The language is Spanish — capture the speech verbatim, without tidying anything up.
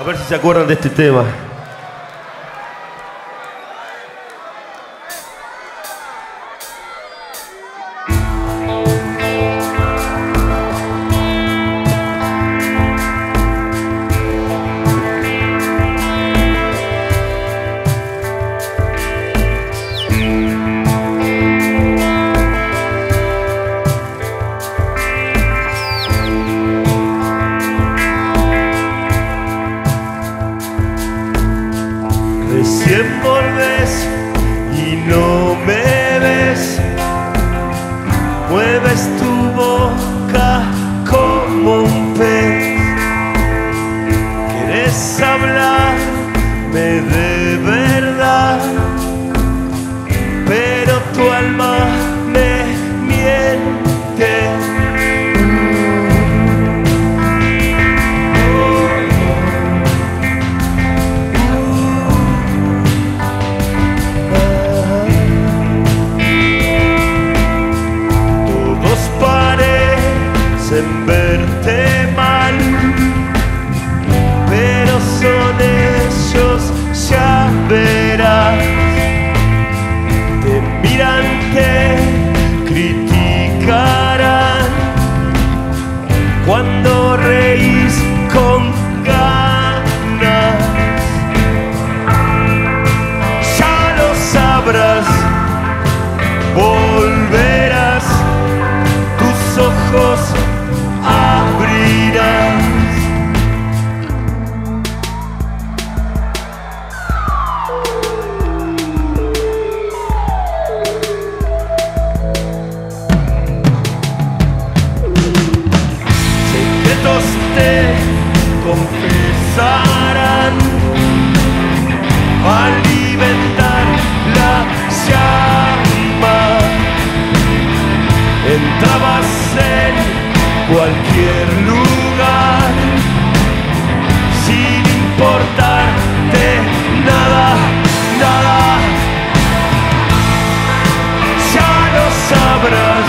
A ver si se acuerdan de este tema. Recién volvés y no me ves, mueves tu boca como un pez, querés hablarme de verdad, pero tu alma me miente. En verte mal, pero son ellos, ya verás. Te miran, te criticarán cuando reís con ganas. Ya lo sabrás, volverás, tus ojos abrirás. Secretos te confesarán, alimentar la llama. Entrabas en cualquier lugar, sin importarte nada, nada. Ya lo sabrás.